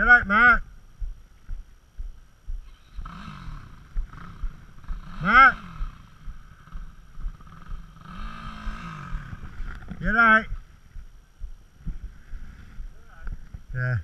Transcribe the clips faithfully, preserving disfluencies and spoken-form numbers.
G'day, mate. Mate. G'day. Yeah.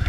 Yay!